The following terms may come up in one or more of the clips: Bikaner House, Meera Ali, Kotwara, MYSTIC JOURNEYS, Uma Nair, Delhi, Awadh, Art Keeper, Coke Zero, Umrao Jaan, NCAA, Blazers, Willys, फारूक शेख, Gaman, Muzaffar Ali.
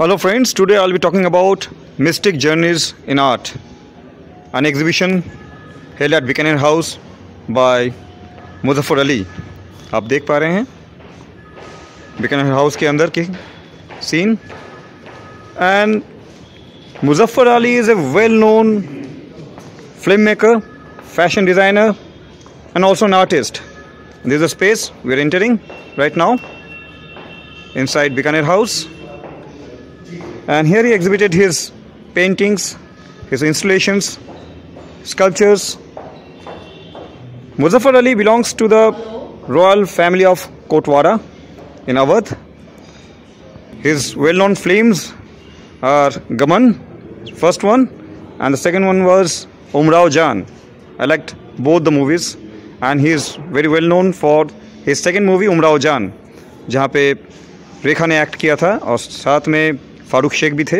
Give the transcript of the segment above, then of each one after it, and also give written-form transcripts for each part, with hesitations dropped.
Hello friends, today I'll be talking about Mystic Journeys in Art, an exhibition held at Bikaner House by Muzaffar Ali. आप देख पा रहे हैं Bikaner house के अंदर के scene. And Muzaffar Ali is a well-known filmmaker, fashion designer and also an artist. This is the space we are entering right now inside Bikaner House. And here he exhibited his paintings, his installations, sculptures. Muzaffar Ali belongs to the royal family of Kotwara in Awadh. His well-known films are Gaman, first one, and the second one was Umrao Jaan. I liked both the movies, and he is very well known for his second movie Umrao Jaan, जहाँ पे रेखा ने act किया था और साथ में फारूक शेख भी थे.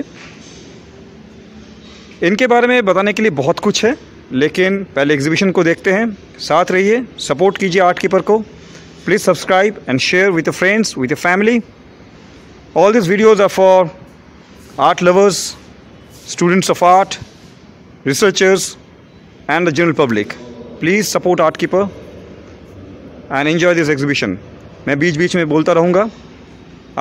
इनके बारे में बताने के लिए बहुत कुछ है, लेकिन पहले एग्जीबिशन को देखते हैं. साथ रहिए, सपोर्ट कीजिए आर्ट कीपर को. Please subscribe and share with your friends, with your family. All this videos are for art lovers, students of art, researchers and the general public. Please support Art Keeper and enjoy this exhibition. मैं बीच बीच में बोलता रहूँगा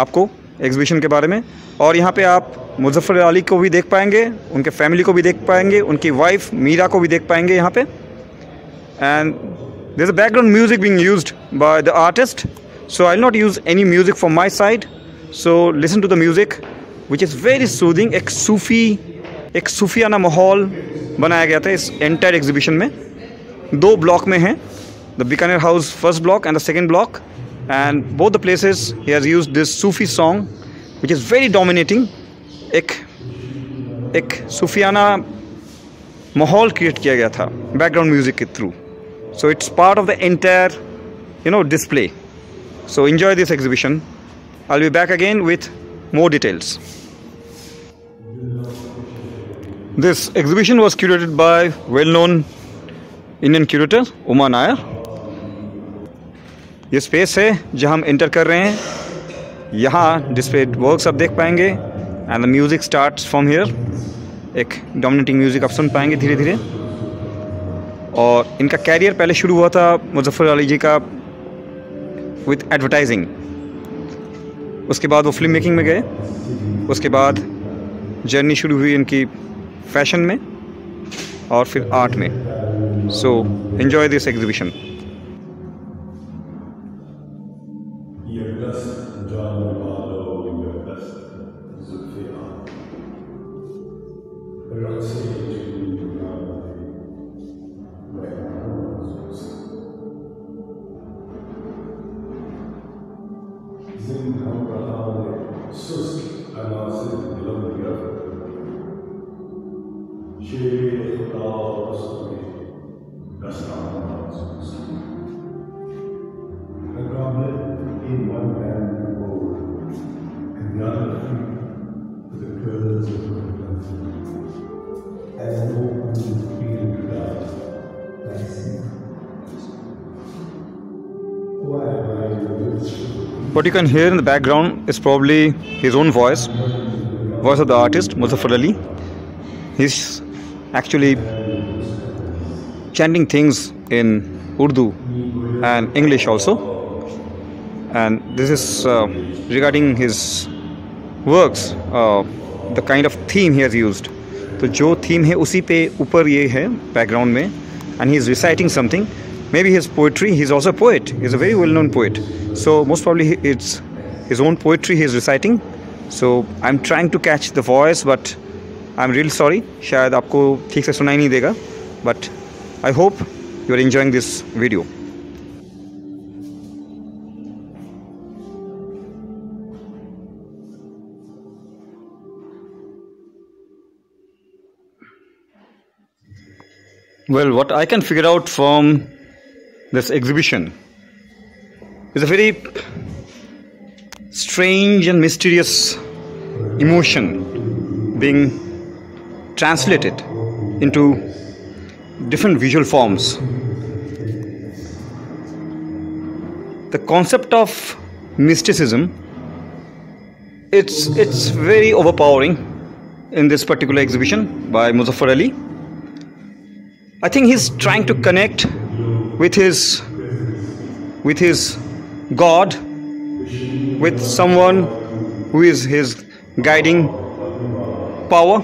आपको exhibition के बारे में. और यहाँ पे आप मुजफ्फर अली को भी देख पाएंगे, उनके फैमिली को भी देख पाएंगे, उनकी वाइफ मीरा को भी देख पाएंगे यहाँ पे. And there is a background music being used by the artist, so I will not use any music from my side. So listen to the music which is very soothing. एक सूफियाना माहौल बनाया गया था इस एंटायर एग्जीबिशन में. दो block में हैं, the Bikaner house first block and the second block. And both the places he has used this Sufi song which is very dominating. एक सूफियाना माहौल क्रिएट किया गया था बैकग्राउंड म्यूजिक के through. So it's part of the entire display. So enjoy this exhibition. I will be back again with more details. This exhibition was curated by well-known Indian curator Uma Nair. ये space है जहाँ हम enter कर रहे हैं. यहाँ displayed works आप देख पाएंगे and the music starts from here. एक dominating music आप सुन पाएंगे धीरे धीरे. और इनका career पहले शुरू हुआ था मुजफ्फर अली जी का with advertising. उसके बाद वो फिल्म मेकिंग में गए, उसके बाद जर्नी शुरू हुई इनकी फैशन में और फिर आर्ट में. So enjoy this exhibition. What you can hear in the background is probably his own voice of the artist Muzaffar Ali. He's actually chanting things in Urdu and English also. And this is regarding his works, the kind of theme he has used. तो जो theme है उसी पे ऊपर ये है background में. And he is reciting something. Maybe his poetry. He is also a poet. He is a very well-known poet. So most probably it's his own poetry he is reciting. So I'm trying to catch the voice, but I'm really sorry. शायद आपको ठीक से सुनाई नहीं देगा. But I hope you are enjoying this video. Well, what I can figure out from this exhibition is a very strange and mysterious emotion being translated into different visual forms. The concept of mysticism It's very overpowering in this particular exhibition by Muzaffar Ali. I think he's trying to connect with his God, with someone who is his guiding power,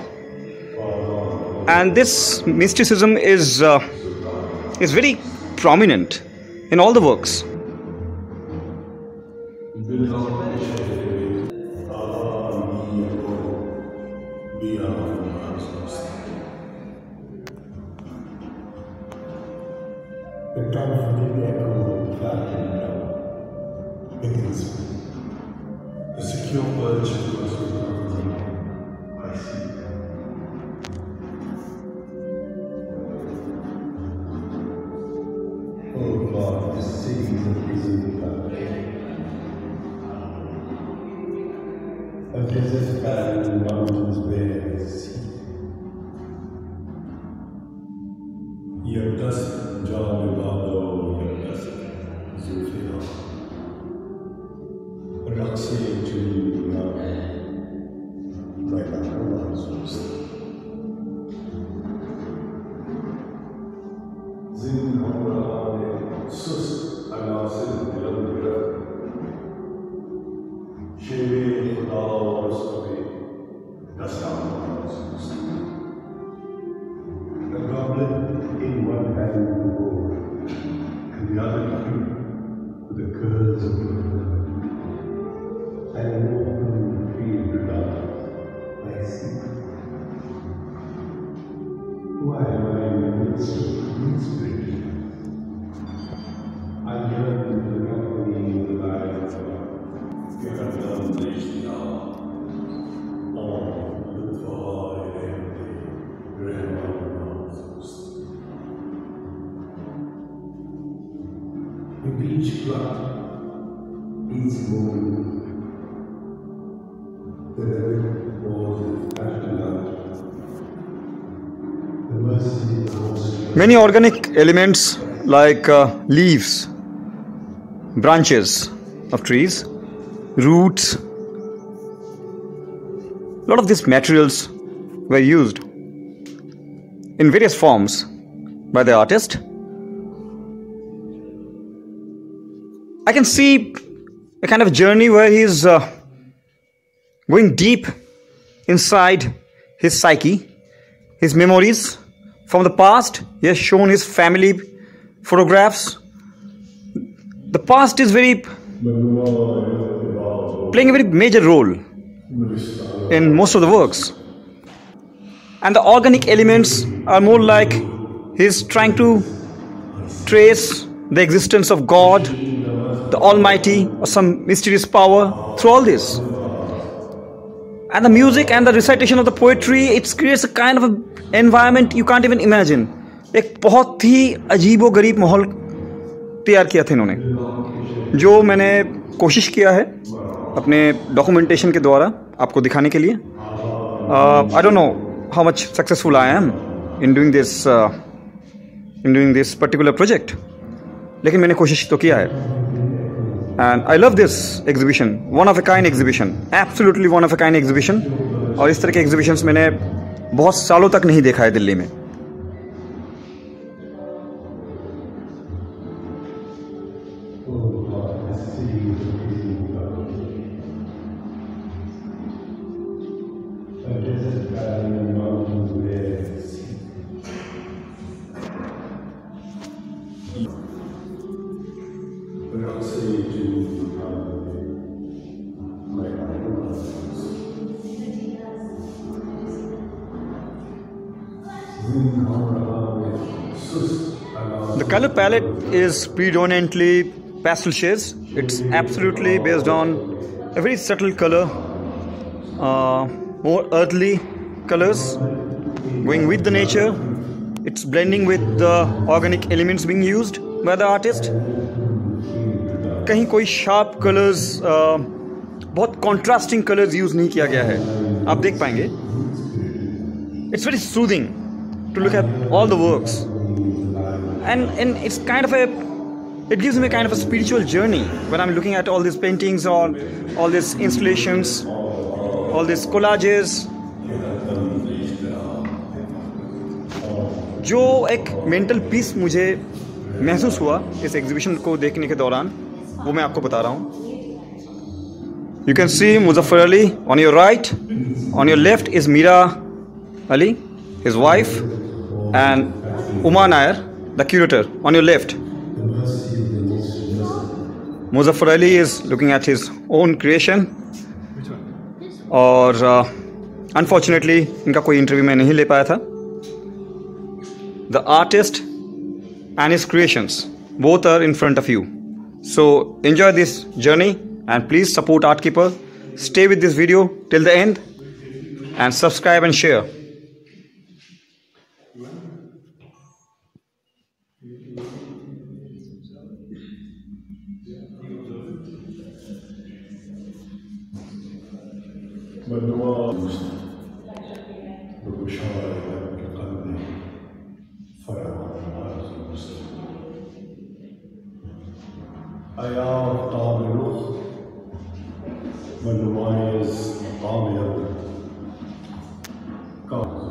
and this mysticism is very prominent in all the works. Many organic elements like leaves, branches of trees, roots, a lot of these materials were used in various forms by the artist. I can see a kind of journey where he is going deep inside his psyche, his memories from the past. He has shown his family photographs. The past is playing a very major role in most of the works. And the organic elements are more like he's trying to trace the existence of God, the Almighty, or some mysterious power through all this. And the music and the recitation of the poetry, it creates a kind of an environment you can't even imagine. एक बहुत ही अजीबो गरीब माहौल तैयार किया था इन्होंने, जो मैंने कोशिश किया है अपने डॉक्यूमेंटेशन के द्वारा आपको दिखाने के लिए. I don't know how much successful I am in doing this particular project, लेकिन मैंने कोशिश तो किया है. And I love this exhibition, one of a kind exhibition, absolutely one of a kind exhibition. और इस तरह के exhibitions मैंने बहुत सालों तक नहीं देखा है दिल्ली में. The color palette is predominantly pastel shades. It's absolutely based on a very subtle color, more earthly colors, going with the nature. It's blending with the organic elements being used by the artist. कहीं कोई sharp colors, बहुत contrasting colors use नहीं किया गया है. आप देख पाएंगे. It's very soothing to look at all the works. And it's kind of it gives me kind of a spiritual journey when I'm looking at all these paintings or all these installations. all these collages, जो एक mental peace मुझे महसूस हुआ इस exhibition को देखने के दौरान, वो मैं आपको बता रहा हूँ. You can see Muzaffar Ali on your right, on your left is Meera Ali, his wife, and Uma Nair, the curator, on your left. Muzaffar Ali is looking at his own creation. और unfortunately इनका कोई interview मैं नहीं ले पाया था. The artist and his creations, both are in front of you. So enjoy this journey and please support Art Keeper. Stay with this video till the end and subscribe and share. أيا طالب رخ من مميز طالب كاظم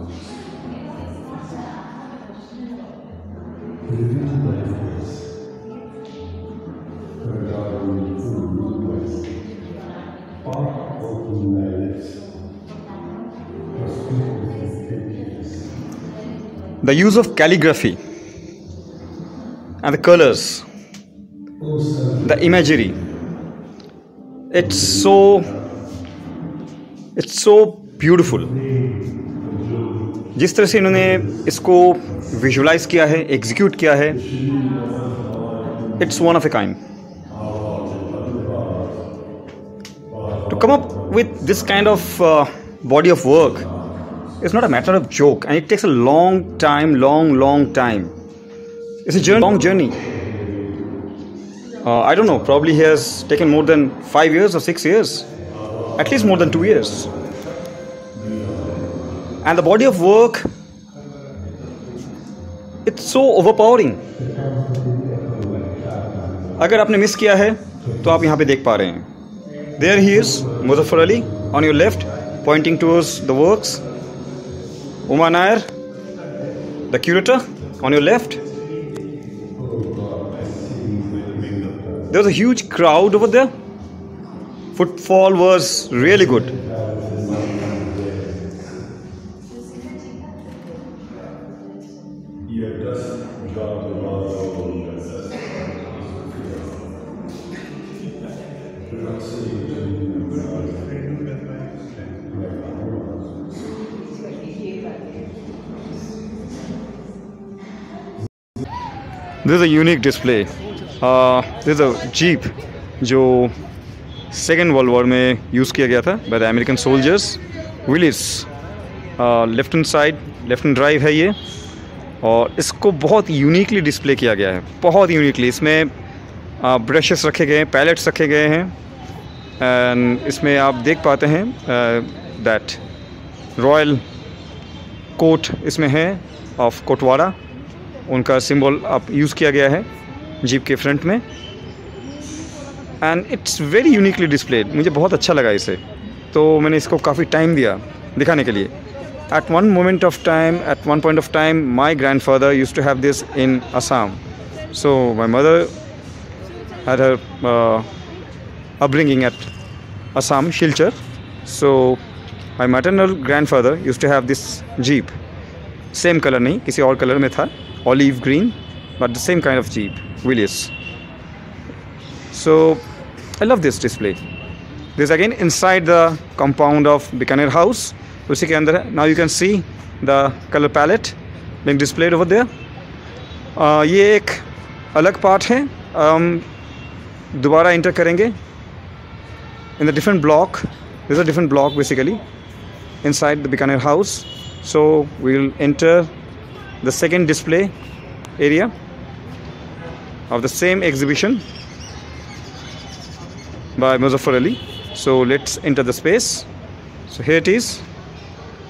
The use of calligraphy and the colors, the imagery, it's so beautiful. जिस तरह से इन्होंने इसको visualise किया है, execute किया है, it's one of a kind. To come up with this kind of body of work is not a matter of joke, and it takes a long time. It's a journey, long journey. I don't know, probably he has taken more than 5 years or 6 years, at least more than 2 years. And the body of work, it's so overpowering. अगर आपने miss किया है तो आप यहाँ पे देख पा रहे हैं. There he is, Muzaffar Ali, on your left, pointing towards the works. Uma Nair, the curator, on your left. There was a huge crowd over there. Footfall was really good. This is a unique display. This is a jeep जो second world war में use किया गया था by the American soldiers. Willys left hand side, left hand drive है ये, और इसको बहुत यूनिकली डिस्प्ले किया गया है, बहुत यूनिकली. इसमें ब्रशेस रखे गए हैं, पैलेट्स रखे गए हैं, एंड इसमें आप देख पाते हैं दैट रॉयल कोट इसमें है ऑफ कोटवाड़ा, उनका सिंबल आप यूज़ किया गया है जीप के फ्रंट में, and it's very uniquely displayed. मुझे बहुत अच्छा लगा इसे, तो मैंने इसको काफ़ी टाइम दिया दिखाने के लिए. At one point of time my grandfather used to have this in Assam, so my mother had her upbringing at Assam, Silchar, so my maternal grandfather used to have this jeep. Same colour नहीं, किसी और colour में था, olive green, but the same kind of jeep, Willys. So I love this display. This again inside the compound of Bikaner House. Now you can see the color palette being displayed over there. ये एक अलग part है, दोबारा enter करेंगे. In the different block, this is a different block basically inside the Bikaner House. So we will enter the second display area of the same exhibition by Muzaffar Ali. So let's enter the space. So here it is.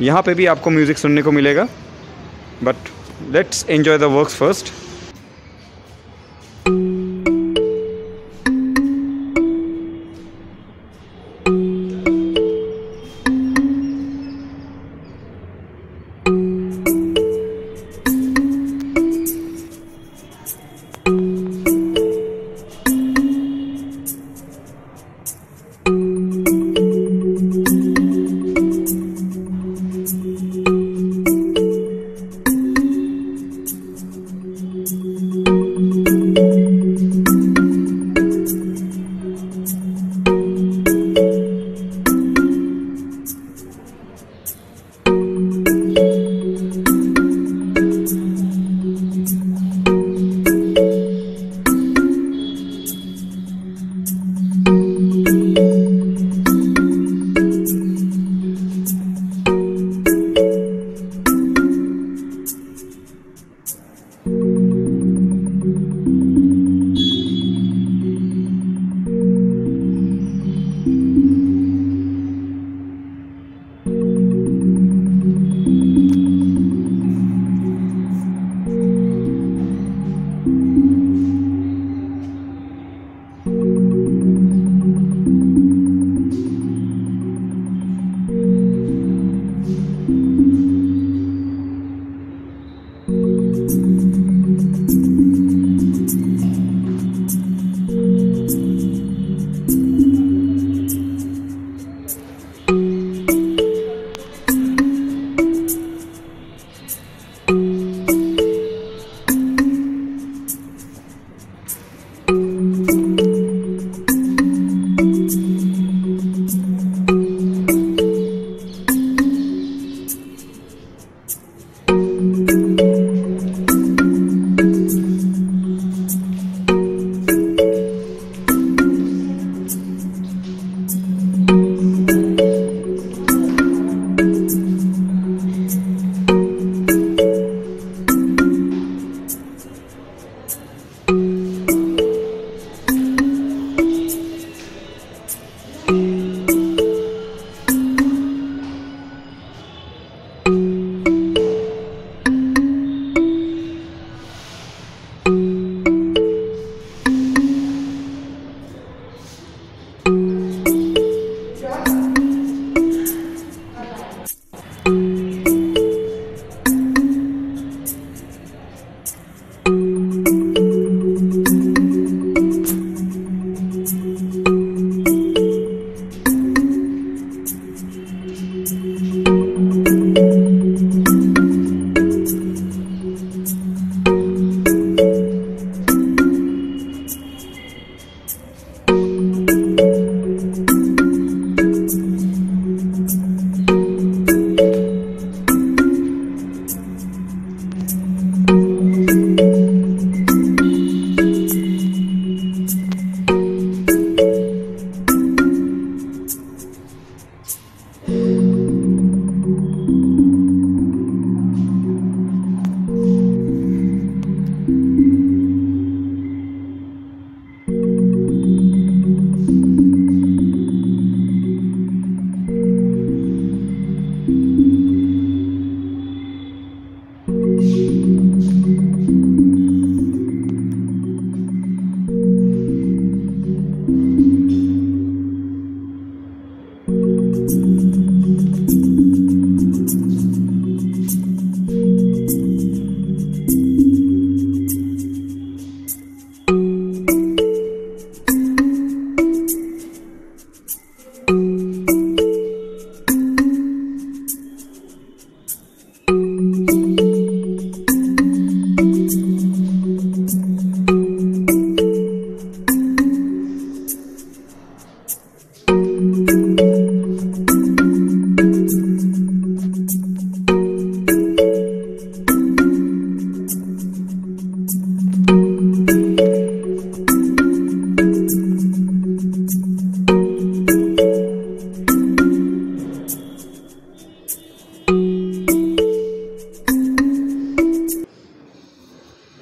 यहाँ पे भी आपको music सुनने को मिलेगा, but let's enjoy the works first.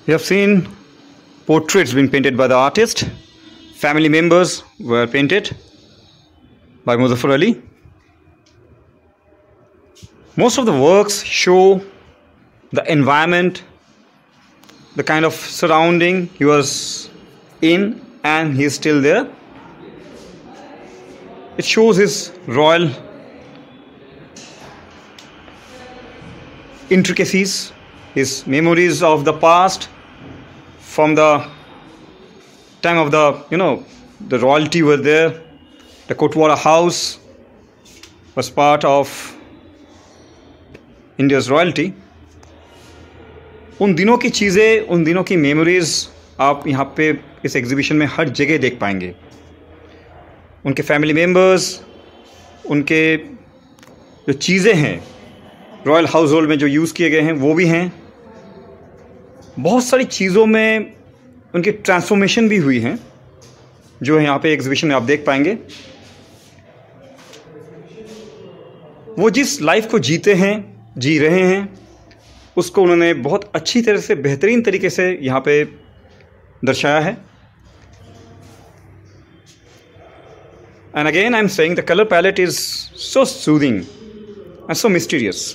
You have seen portraits being painted by the artist. Family members were painted by Muzaffar Ali. Most of the works show the environment, the kind of surrounding he was in, and he is still there. It shows his royal intricacies, his memories of the past, from the time of the, the royalty were there. The Kotwara house was part of India's royalty. उन दिनों की चीज़ें, उन दिनों की memories आप यहाँ पे इस एग्जीबिशन में हर जगह देख पाएंगे. उनके फैमिली मेम्बर्स, उनके जो चीज़ें हैं रॉयल हाउस होल्ड में जो यूज़ किए गए हैं वो भी हैं. बहुत सारी चीज़ों में उनकी ट्रांसफॉर्मेशन भी हुई हैं जो यहाँ पे एग्जीबिशन में आप देख पाएंगे. वो जिस लाइफ को जी रहे हैं उसको उन्होंने बहुत अच्छी तरह से, बेहतरीन तरीके से यहाँ पे दर्शाया है. And again I am saying the colour palette is so soothing and so mysterious.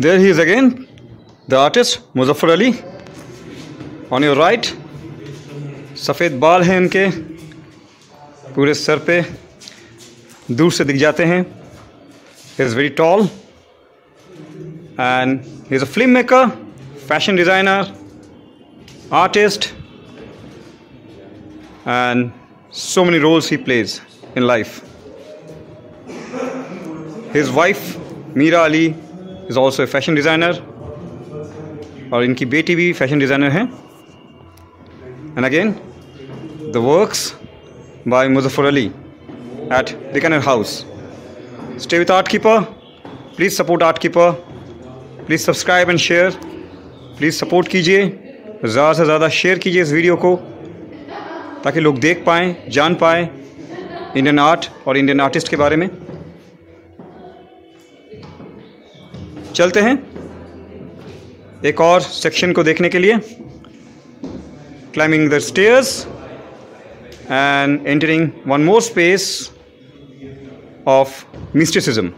There he is again, the artist Muzaffar Ali. On your right, सफ़ेद बाल हैं इनके पूरे सर पे, दूर से दिख जाते हैं. He is very tall and he is a filmmaker, fashion designer, artist, and so many roles he plays in life. His wife Meera Ali is also a fashion designer, aur inki beti bhi fashion designer hai. And again, the works by Muzaffar Ali at Bikaner House. Stay with Art Keeper. Please support Art Keeper. Please subscribe and share. Please support कीजिए, ज़्यादा से ज़्यादा share कीजिए इस video को, ताकि लोग देख पाएँ, जान पाएँ इंडियन आर्ट और इंडियन आर्टिस्ट के बारे में. चलते हैं एक और सेक्शन को देखने के लिए. Climbing the stairs and entering one more space of mysticism.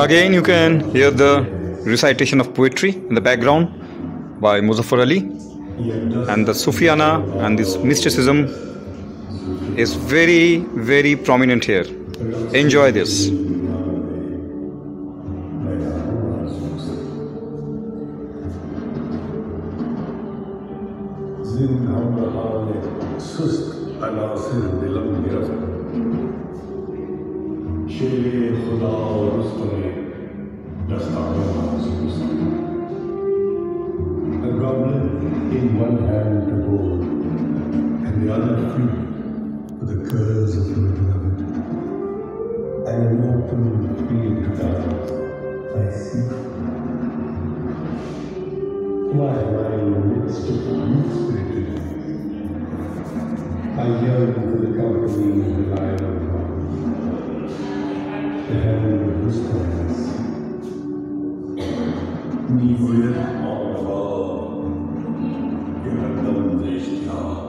Now again you can hear the recitation of poetry in the background by Muzaffar Ali, and the Sufiana and this mysticism is very, very prominent here. Enjoy this. A goblet in one hand to hold, and the other free for the curls of the beloved, and an open field to God I seek. Why am I in the midst of youth-spirited? I yearn for the company of the Lion of God, the hand of whose kindness. Nie will on war, given sich nach.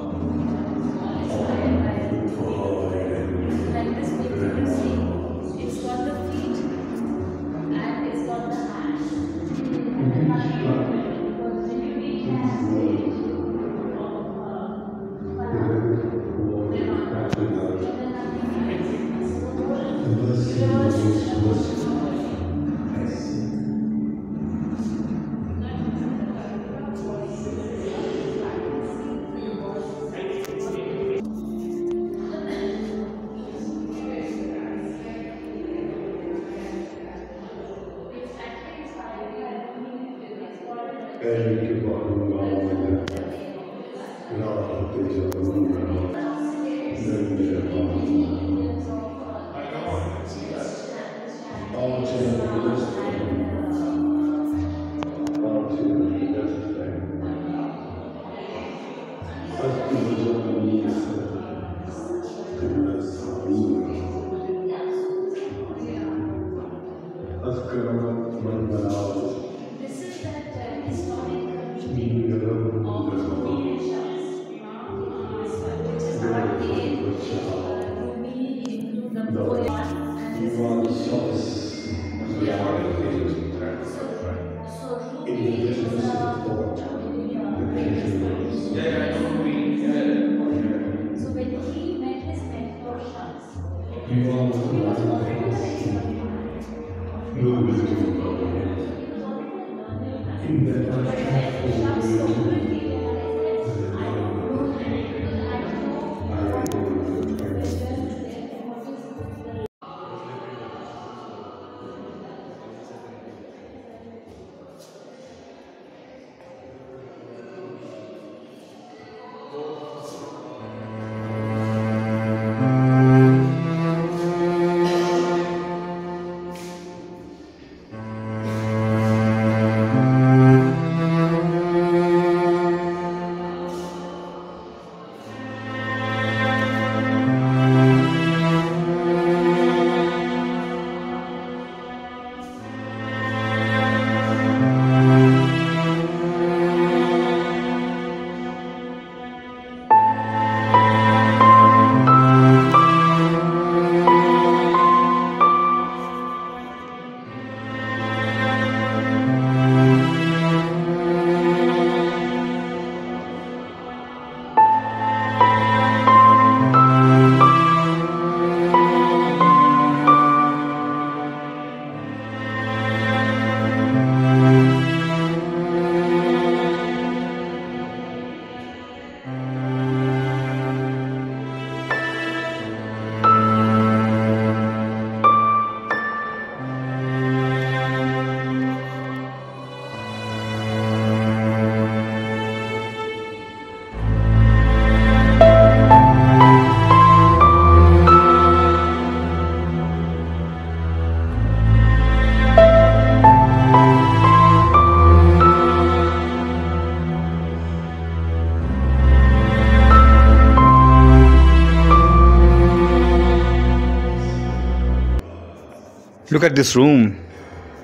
Look at this room,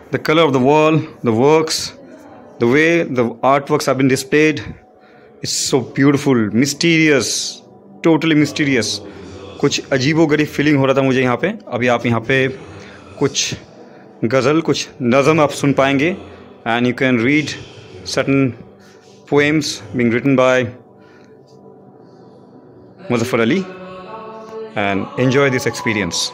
the color of the wall, the works, the way the artworks have been displayed. It's so beautiful, mysterious, totally mysterious. कुछ अजीबो गरीब feeling हो रहा था मुझे यहाँ पे. अभी आप यहाँ पे कुछ ग़ज़ल, कुछ नज़म आप सुन पाएंगे and you can read certain poems being written by Muzaffar Ali and enjoy this experience.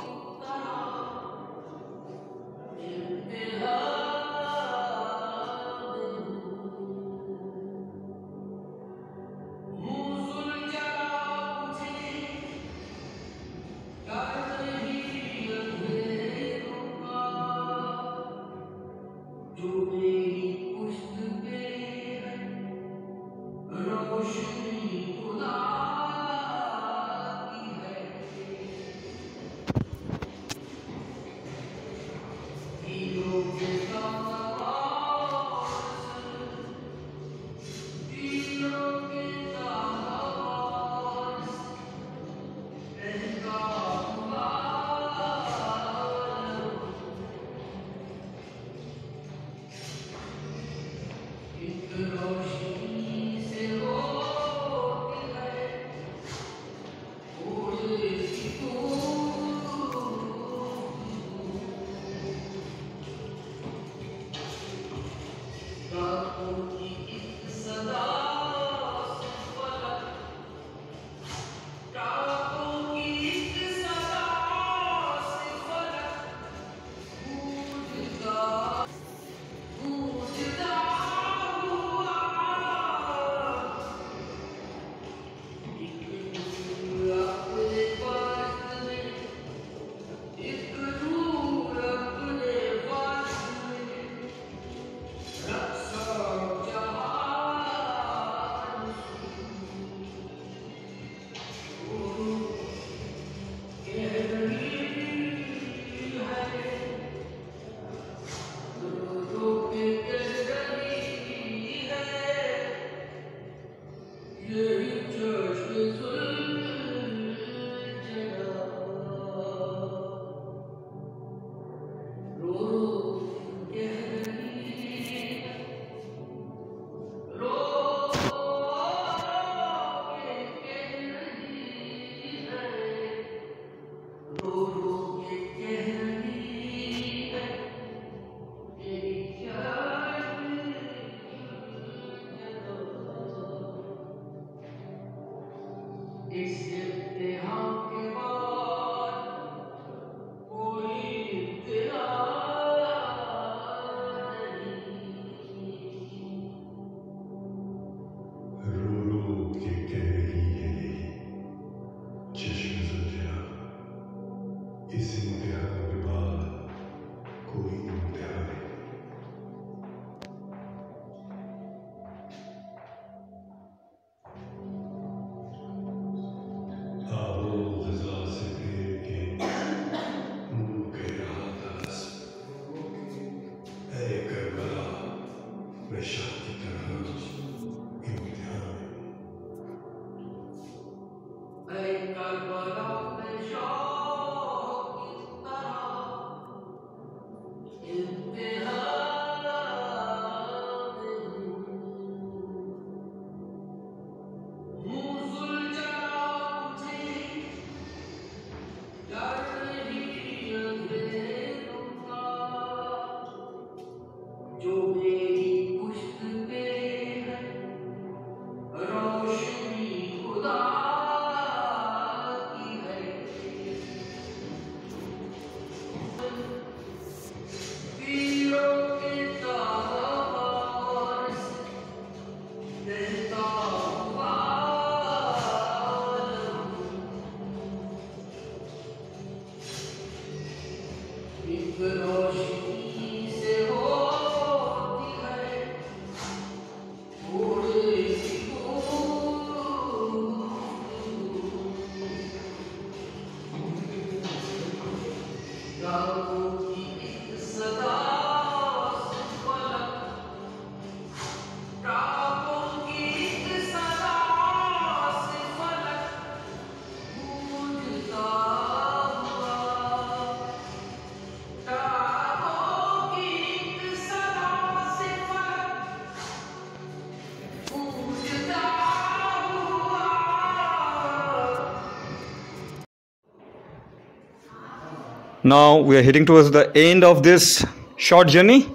Now we are heading towards the end of this short journey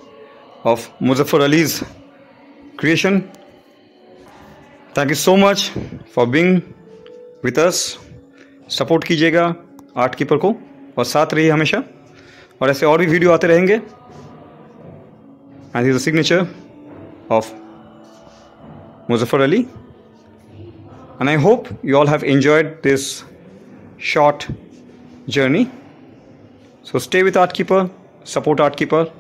of Muzaffar Ali's creation. Thank you so much for being with us. Support कीजिएगा Art keeper को और साथ रहिए हमेशा, और ऐसे और भी वीडियो आते रहेंगे. And this is the signature of Muzaffar Ali, and I hope you all have enjoyed this short journey. So stay with Art Keeper, support Art Keeper,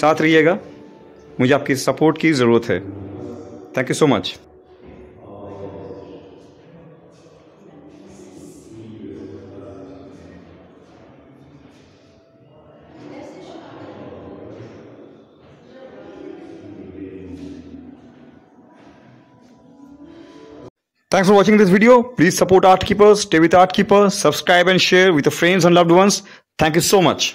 साथ रहिएगा. मुझे आपकी सपोर्ट की ज़रूरत है. Thank you so much. Thanks for watching this video. Please support Art Keeper, stay with Art Keeper, subscribe and share with your friends and loved ones. Thank you so much.